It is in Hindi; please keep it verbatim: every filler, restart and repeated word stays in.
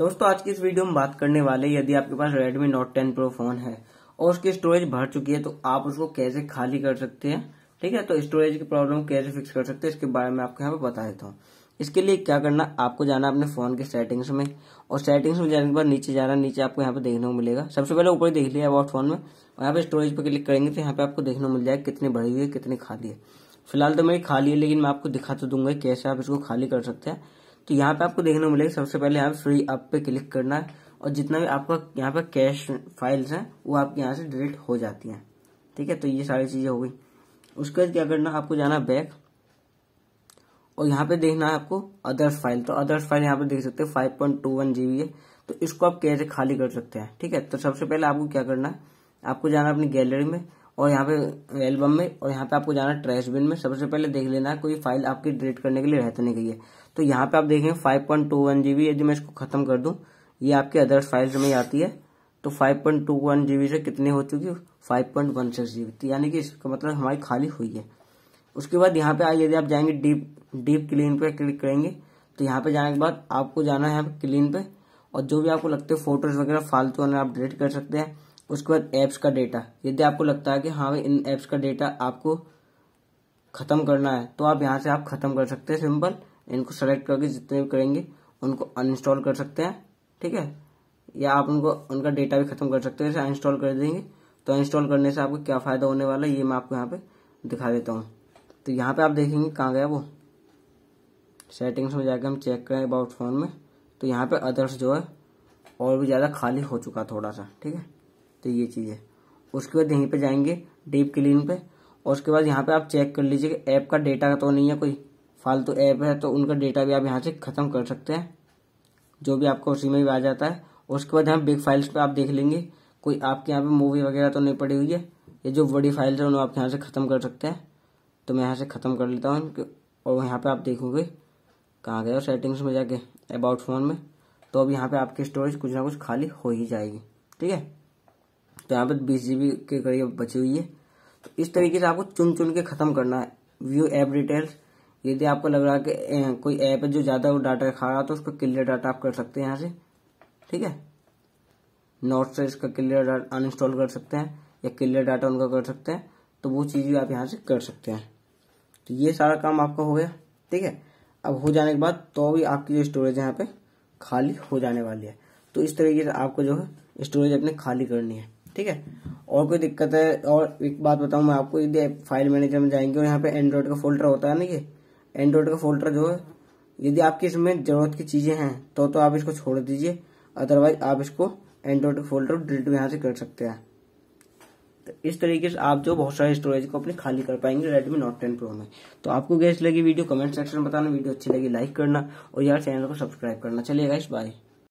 दोस्तों आज की इस वीडियो में बात करने वाले यदि आपके पास Redmi Note ten Pro phone है और उसकी स्टोरेज भर चुकी है तो आप उसको कैसे खाली कर सकते हैं, ठीक है। तो स्टोरेज की प्रॉब्लम कैसे फिक्स कर सकते हैं इसके बारे में आपको यहाँ पे बता देता हूँ। इसके लिए क्या करना, आपको जाना अपने फोन के सेटिंग्स में और सेटिंग्स में जाने के बाद नीचे जाना। नीचे आपको यहाँ पे देखने को मिलेगा, सबसे पहले ऊपर देख लिया अबाउट फोन में और यहाँ पे स्टोरेज पर क्लिक करेंगे तो यहाँ पे आपको देखने को मिल जाएगा कितनी भरी हुई है कितनी खाली है। फिलहाल तो मेरी खाली है लेकिन मैं आपको दिखा तो दूंगा कैसे आप इसको खाली कर सकते हैं। तो यहाँ पे आपको देखने को मिलेगा सबसे पहले यहाँ फ्री अप पे क्लिक करना है और जितना भी आपका यहाँ पे कैश फाइल्स हैं वो आपके यहाँ से डिलीट हो जाती हैं, ठीक है। तो ये सारी चीजें हो गई। उसके बाद क्या करना, आपको जाना बैक और यहाँ पे देखना है आपको अदर्स फाइल। तो अदर्स फाइल यहाँ पे देख सकते हैं five point two one GB है। तो इसको आप कैसे खाली कर सकते हैं, ठीक है। तो सबसे पहले आपको क्या करना है, आपको जाना अपनी गैलरी में और यहाँ पे एल्बम में और यहाँ पे आपको जाना ट्रैश बिन में। सबसे पहले देख लेना है कोई फाइल आपकी डिलीट करने के लिए रहते नहीं गई है। तो यहाँ पे आप देखें five point two one GB, यदि मैं इसको खत्म कर दूं ये आपके अदर्स फाइल्स में आती है। तो five point two one GB से कितने हो चुकी है five point one six GB, यानी कि इसका मतलब हमारी खाली हुई है। उसके बाद यहाँ पे यदि आप जाएंगे डीप डीप क्लीन पे क्लिक करेंगे तो यहाँ पे जाने के बाद आपको जाना है यहाँ पे क्लीन पे और जो भी आपको लगते हैं फोटोज वगैरह फालतू है आप डिलीट कर सकते हैं। उसके बाद ऐप्स का डेटा, यदि आपको लगता है कि हाँ इन ऐप्स का डेटा आपको खत्म करना है तो आप यहाँ से आप खत्म कर सकते हैं। सिंपल इनको सेलेक्ट करके जितने भी करेंगे उनको अनइंस्टॉल कर सकते हैं, ठीक है। या आप उनको उनका डेटा भी खत्म कर सकते हैं, जैसे अनइंस्टॉल कर देंगे। तो अनइंस्टॉल करने से आपको क्या फायदा होने वाला है ये मैं आपको यहाँ पे दिखा देता हूँ। तो यहाँ पे आप देखेंगे कहाँ गया वो, सेटिंग्स में जाकर हम चेक करें अबाउट फोन में। तो यहाँ पे अदर्स जो है और भी ज्यादा खाली हो चुका थोड़ा सा, ठीक है। तो ये चीज है। उसके बाद यहीं पे जाएंगे डीप क्लीन पे और उसके बाद यहाँ पे आप चेक कर लीजिए कि ऐप का डेटा तो नहीं है, कोई फालतू ऐप है तो उनका डेटा भी आप यहाँ से खत्म कर सकते हैं, जो भी आपको उसी में भी आ जाता है। उसके बाद यहाँ बिग फाइल्स पे आप देख लेंगे कोई आपके यहाँ पे मूवी वगैरह तो नहीं पड़ी हुई है। ये जो बड़ी फाइल्स है उन्हें आप यहाँ से खत्म कर सकते हैं। तो मैं यहाँ से खत्म कर लेता हूँ और यहाँ पे आप देखोगे कहाँ गए सेटिंग्स में जाके अबाउट फोन में। तो अब यहाँ पे आपकी स्टोरेज कुछ ना कुछ खाली हो ही जाएगी, ठीक है। तो यहाँ पे बीस जीबी के करीब बची हुई है। तो इस तरीके से आपको चुन चुन के खत्म करना है। व्यू ऐप डिटेल्स, यदि आपको लग रहा है कि कोई ऐप है जो ज्यादा डाटा खा रहा है तो उसका क्लियर डाटा आप कर सकते हैं यहाँ से, ठीक है। नोट से इसका क्लियर डाटा अनइंस्टॉल कर सकते हैं या क्लियर डाटा उनका कर सकते हैं। तो वो चीज भी आप यहाँ से कर सकते हैं। तो ये सारा काम आपका हो गया, ठीक है। अब हो जाने के बाद तो भी आपकी जो स्टोरेज यहाँ पे खाली हो जाने वाली है। तो इस तरीके से आपको जो है स्टोरेज अपने खाली करनी है, ठीक है। और कोई दिक्कत है और एक बात बताऊं मैं आपको, यदि फाइल मैनेजर में जाएंगे और यहाँ पे एंड्रॉइड का फोल्डर होता है ना, ये एंड्रॉइड का फोल्डर जो है यदि आपकी इसमें जरूरत की चीजें हैं तो तो आप इसको छोड़ दीजिए, अदरवाइज आप इसको एंड्रॉइड का फोल्डर डिलीट यहाँ से कर सकते हैं। तो इस तरीके से आप जो बहुत सारे स्टोरेज को अपने खाली कर पाएंगे Redmi Note टेन Pro में। तो आपको कैसी लगी वीडियो कमेंट सेक्शन में बताना, वीडियो अच्छी लगी लाइक करना और यार चैनल को सब्सक्राइब करना। चलिए गाइस बाय।